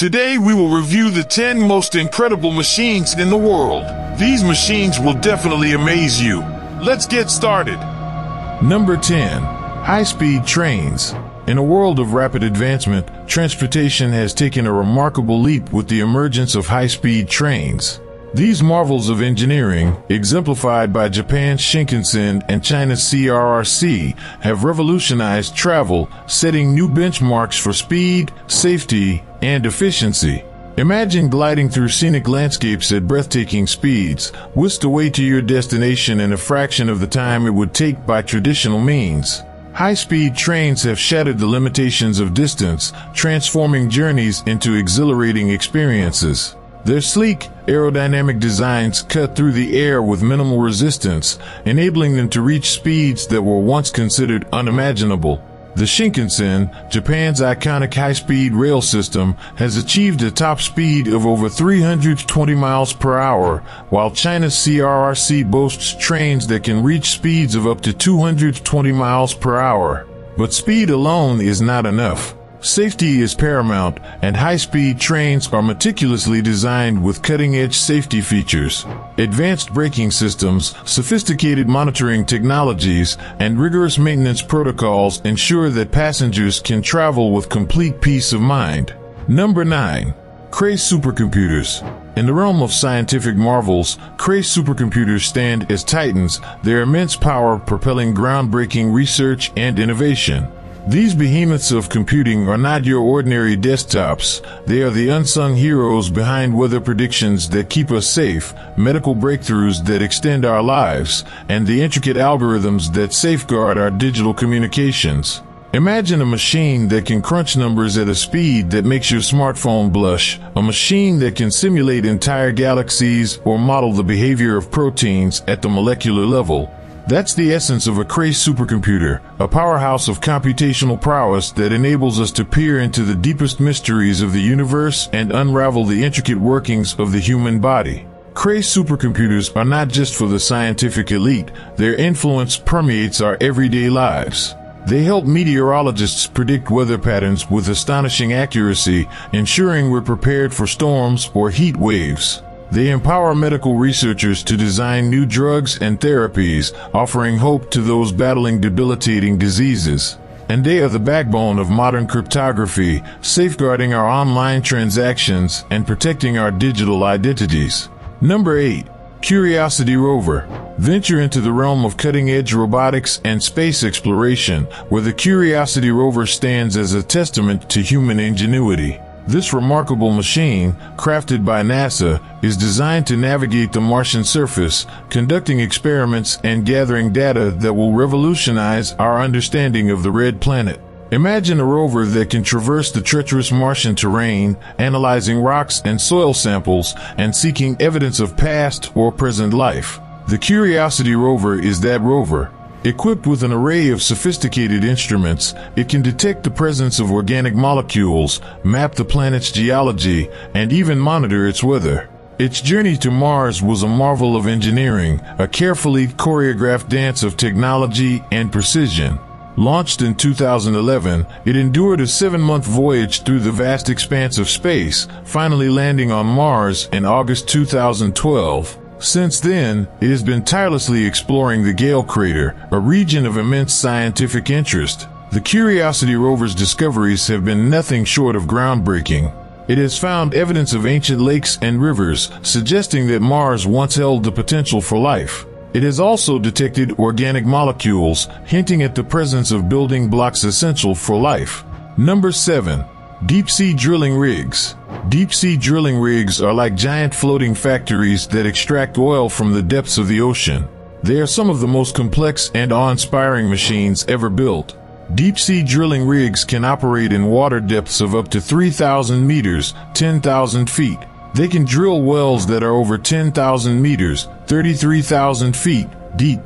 Today we will review the 10 most incredible machines in the world. These machines will definitely amaze you. Let's get started. Number 10. High-speed trains. In a world of rapid advancement, transportation has taken a remarkable leap with the emergence of high-speed trains. These marvels of engineering, exemplified by Japan's Shinkansen and China's CRRC, have revolutionized travel, setting new benchmarks for speed, safety, and efficiency. Imagine gliding through scenic landscapes at breathtaking speeds, whisked away to your destination in a fraction of the time it would take by traditional means. High-speed trains have shattered the limitations of distance, transforming journeys into exhilarating experiences. Their sleek, aerodynamic designs cut through the air with minimal resistance, enabling them to reach speeds that were once considered unimaginable. The Shinkansen, Japan's iconic high-speed rail system, has achieved a top speed of over 320 miles per hour, while China's CRRC boasts trains that can reach speeds of up to 220 miles per hour. But speed alone is not enough. Safety is paramount, and high-speed trains are meticulously designed with cutting-edge safety features. Advanced braking systems, sophisticated monitoring technologies, and rigorous maintenance protocols ensure that passengers can travel with complete peace of mind. Number 9. Cray supercomputers. In the realm of scientific marvels, Cray supercomputers stand as titans, their immense power propelling groundbreaking research and innovation. These behemoths of computing are not your ordinary desktops. They are the unsung heroes behind weather predictions that keep us safe, medical breakthroughs that extend our lives, and the intricate algorithms that safeguard our digital communications. Imagine a machine that can crunch numbers at a speed that makes your smartphone blush, a machine that can simulate entire galaxies or model the behavior of proteins at the molecular level. That's the essence of a Cray supercomputer, a powerhouse of computational prowess that enables us to peer into the deepest mysteries of the universe and unravel the intricate workings of the human body. Cray supercomputers are not just for the scientific elite, their influence permeates our everyday lives. They help meteorologists predict weather patterns with astonishing accuracy, ensuring we're prepared for storms or heat waves. They empower medical researchers to design new drugs and therapies, offering hope to those battling debilitating diseases. And they are the backbone of modern cryptography, safeguarding our online transactions and protecting our digital identities. Number 8. Curiosity Rover. Venture into the realm of cutting-edge robotics and space exploration, where the Curiosity Rover stands as a testament to human ingenuity. This remarkable machine, crafted by NASA, is designed to navigate the Martian surface, conducting experiments and gathering data that will revolutionize our understanding of the red planet. Imagine a rover that can traverse the treacherous Martian terrain, analyzing rocks and soil samples, and seeking evidence of past or present life. The Curiosity Rover is that rover. Equipped with an array of sophisticated instruments, it can detect the presence of organic molecules, map the planet's geology, and even monitor its weather. Its journey to Mars was a marvel of engineering, a carefully choreographed dance of technology and precision. Launched in 2011, it endured a 7-month voyage through the vast expanse of space, finally landing on Mars in August 2012. Since then, it has been tirelessly exploring the Gale Crater, a region of immense scientific interest. The Curiosity Rover's discoveries have been nothing short of groundbreaking. It has found evidence of ancient lakes and rivers, suggesting that Mars once held the potential for life. It has also detected organic molecules, hinting at the presence of building blocks essential for life. Number 7. Deep-sea drilling rigs. Deep-sea drilling rigs are like giant floating factories that extract oil from the depths of the ocean. They are some of the most complex and awe-inspiring machines ever built. Deep-sea drilling rigs can operate in water depths of up to 3,000 meters, 10,000 feet. They can drill wells that are over 10,000 meters, 33,000 feet, deep.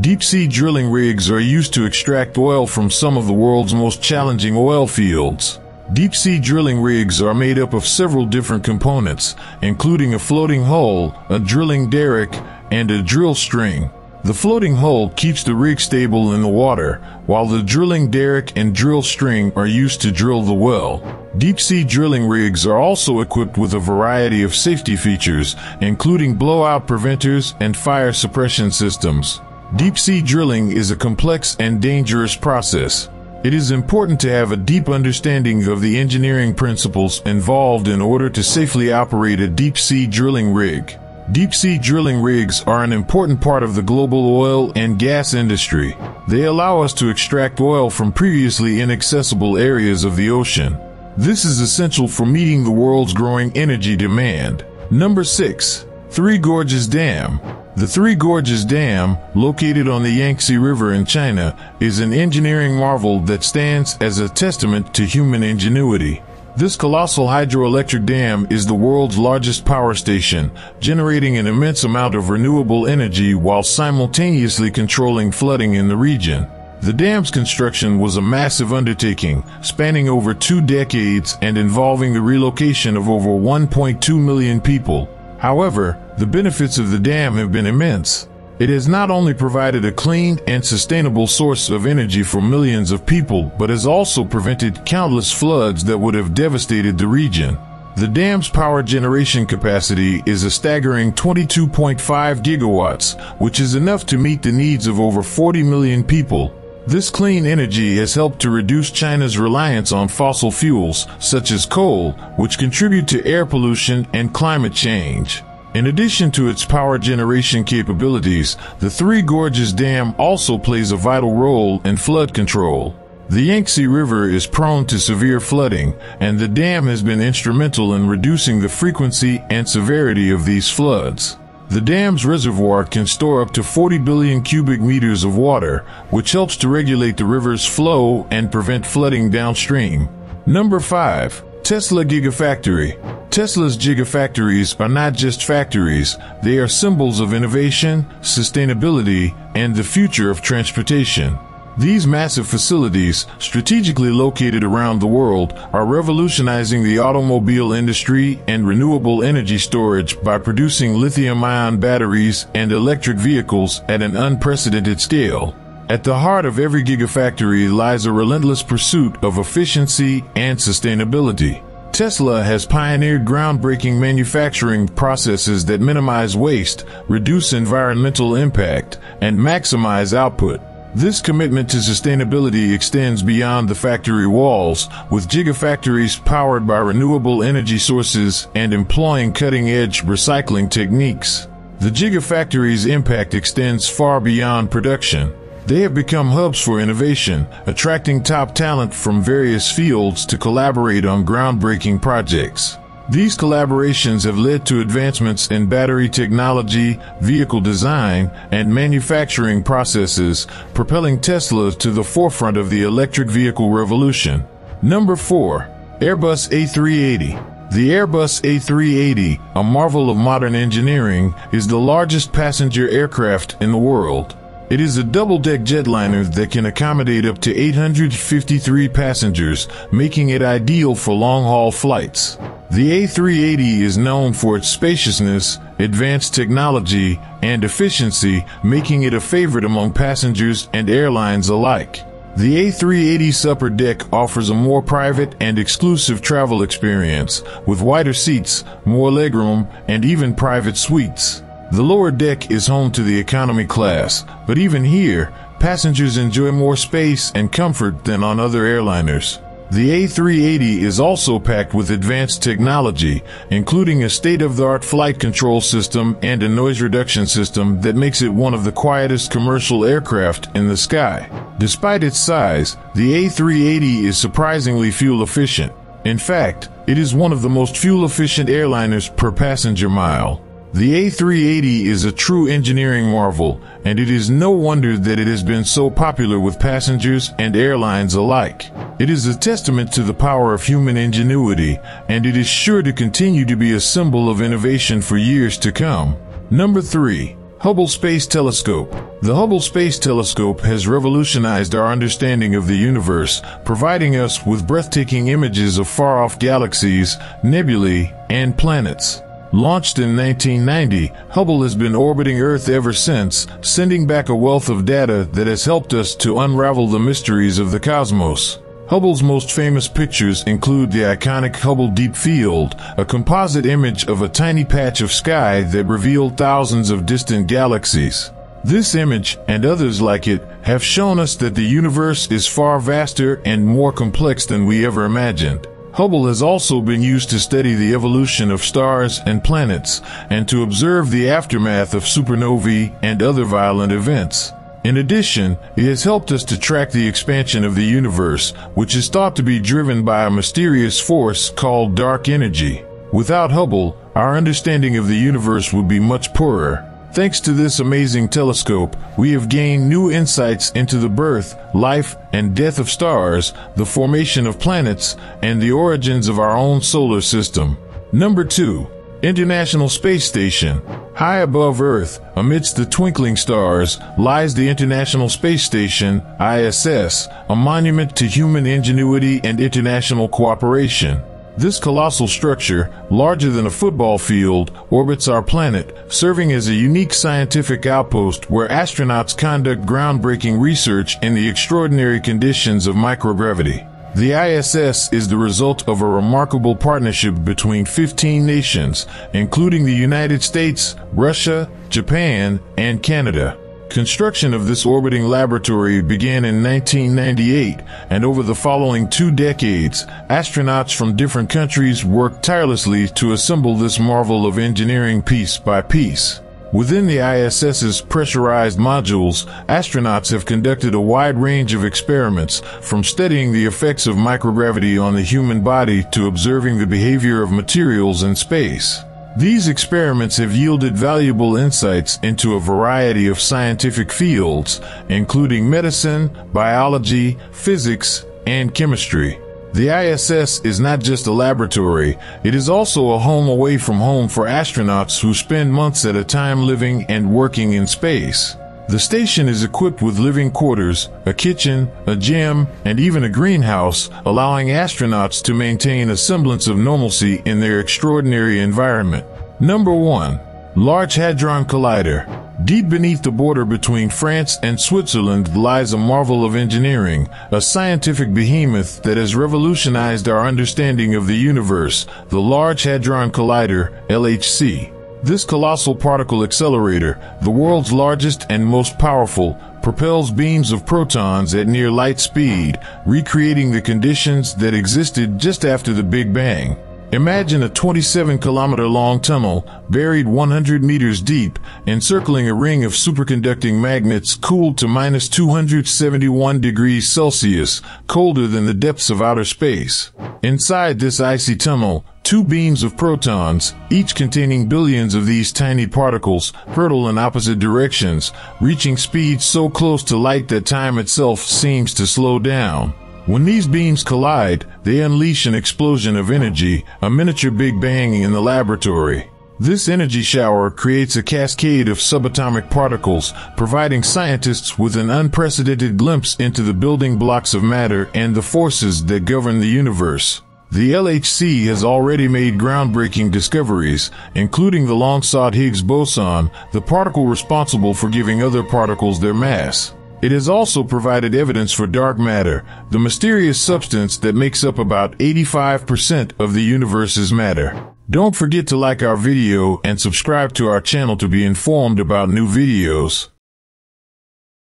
Deep-sea drilling rigs are used to extract oil from some of the world's most challenging oil fields. Deep-sea drilling rigs are made up of several different components, including a floating hull, a drilling derrick, and a drill string. The floating hull keeps the rig stable in the water, while the drilling derrick and drill string are used to drill the well. Deep-sea drilling rigs are also equipped with a variety of safety features, including blowout preventers and fire suppression systems. Deep-sea drilling is a complex and dangerous process. It is important to have a deep understanding of the engineering principles involved in order to safely operate a deep-sea drilling rig. Deep-sea drilling rigs are an important part of the global oil and gas industry. They allow us to extract oil from previously inaccessible areas of the ocean. This is essential for meeting the world's growing energy demand. Number 6. Three Gorges Dam. The Three Gorges Dam, located on the Yangtze River in China, is an engineering marvel that stands as a testament to human ingenuity. This colossal hydroelectric dam is the world's largest power station, generating an immense amount of renewable energy while simultaneously controlling flooding in the region. The dam's construction was a massive undertaking, spanning over 2 decades and involving the relocation of over 1.2 million people. However, the benefits of the dam have been immense. It has not only provided a clean and sustainable source of energy for millions of people, but has also prevented countless floods that would have devastated the region. The dam's power generation capacity is a staggering 22.5 gigawatts, which is enough to meet the needs of over 40 million people. This clean energy has helped to reduce China's reliance on fossil fuels, such as coal, which contribute to air pollution and climate change. In addition to its power generation capabilities, the Three Gorges Dam also plays a vital role in flood control. The Yangtze River is prone to severe flooding, and the dam has been instrumental in reducing the frequency and severity of these floods. The dam's reservoir can store up to 40 billion cubic meters of water, which helps to regulate the river's flow and prevent flooding downstream. Number 5. Tesla Gigafactory. Tesla's gigafactories are not just factories, they are symbols of innovation, sustainability, and the future of transportation. These massive facilities, strategically located around the world, are revolutionizing the automobile industry and renewable energy storage by producing lithium-ion batteries and electric vehicles at an unprecedented scale. At the heart of every gigafactory lies a relentless pursuit of efficiency and sustainability. Tesla has pioneered groundbreaking manufacturing processes that minimize waste, reduce environmental impact, and maximize output. This commitment to sustainability extends beyond the factory walls, with gigafactories powered by renewable energy sources and employing cutting-edge recycling techniques. The gigafactory's impact extends far beyond production. They have become hubs for innovation, attracting top talent from various fields to collaborate on groundbreaking projects. These collaborations have led to advancements in battery technology, vehicle design, and manufacturing processes, propelling Tesla to the forefront of the electric vehicle revolution. Number 4. Airbus A380. The Airbus A380, a marvel of modern engineering, is the largest passenger aircraft in the world. It is a double-deck jetliner that can accommodate up to 853 passengers, making it ideal for long-haul flights. The A380 is known for its spaciousness, advanced technology, and efficiency, making it a favorite among passengers and airlines alike. The A380's upper deck offers a more private and exclusive travel experience, with wider seats, more legroom, and even private suites. The lower deck is home to the economy class, but even here, passengers enjoy more space and comfort than on other airliners. The A380 is also packed with advanced technology, including a state-of-the-art flight control system and a noise reduction system that makes it one of the quietest commercial aircraft in the sky. Despite its size, the A380 is surprisingly fuel-efficient. In fact, it is one of the most fuel-efficient airliners per passenger mile. The A380 is a true engineering marvel, and it is no wonder that it has been so popular with passengers and airlines alike. It is a testament to the power of human ingenuity, and it is sure to continue to be a symbol of innovation for years to come. Number 3. Hubble Space Telescope. The Hubble Space Telescope has revolutionized our understanding of the universe, providing us with breathtaking images of far-off galaxies, nebulae, and planets. Launched in 1990, Hubble has been orbiting Earth ever since, sending back a wealth of data that has helped us to unravel the mysteries of the cosmos. Hubble's most famous pictures include the iconic Hubble Deep Field, a composite image of a tiny patch of sky that revealed thousands of distant galaxies. This image, and others like it, have shown us that the universe is far vaster and more complex than we ever imagined. Hubble has also been used to study the evolution of stars and planets, and to observe the aftermath of supernovae and other violent events. In addition, it has helped us to track the expansion of the universe, which is thought to be driven by a mysterious force called dark energy. Without Hubble, our understanding of the universe would be much poorer. Thanks to this amazing telescope, we have gained new insights into the birth, life, and death of stars, the formation of planets, and the origins of our own solar system. Number 2. International Space Station. High above Earth, amidst the twinkling stars, lies the International Space Station, ISS, a monument to human ingenuity and international cooperation. This colossal structure, larger than a football field, orbits our planet, serving as a unique scientific outpost where astronauts conduct groundbreaking research in the extraordinary conditions of microgravity. The ISS is the result of a remarkable partnership between 15 nations, including the United States, Russia, Japan, and Canada. Construction of this orbiting laboratory began in 1998, and over the following 2 decades, astronauts from different countries worked tirelessly to assemble this marvel of engineering piece by piece. Within the ISS's pressurized modules, astronauts have conducted a wide range of experiments, from studying the effects of microgravity on the human body to observing the behavior of materials in space. These experiments have yielded valuable insights into a variety of scientific fields, including medicine, biology, physics, and chemistry. The ISS is not just a laboratory, it is also a home away from home for astronauts who spend months at a time living and working in space. The station is equipped with living quarters, a kitchen, a gym, and even a greenhouse, allowing astronauts to maintain a semblance of normalcy in their extraordinary environment. Number 1. Large Hadron Collider. Deep beneath the border between France and Switzerland lies a marvel of engineering, a scientific behemoth that has revolutionized our understanding of the universe, the Large Hadron Collider, LHC. This colossal particle accelerator, the world's largest and most powerful, propels beams of protons at near light speed, recreating the conditions that existed just after the Big Bang. Imagine a 27-kilometer-long tunnel, buried 100 meters deep, encircling a ring of superconducting magnets cooled to minus 271 degrees Celsius, colder than the depths of outer space. Inside this icy tunnel, 2 beams of protons, each containing billions of these tiny particles, hurtle in opposite directions, reaching speeds so close to light that time itself seems to slow down. When these beams collide, they unleash an explosion of energy, a miniature Big Bang in the laboratory. This energy shower creates a cascade of subatomic particles, providing scientists with an unprecedented glimpse into the building blocks of matter and the forces that govern the universe. The LHC has already made groundbreaking discoveries, including the long-sought Higgs boson, the particle responsible for giving other particles their mass. It has also provided evidence for dark matter, the mysterious substance that makes up about 85% of the universe's matter. Don't forget to like our video and subscribe to our channel to be informed about new videos.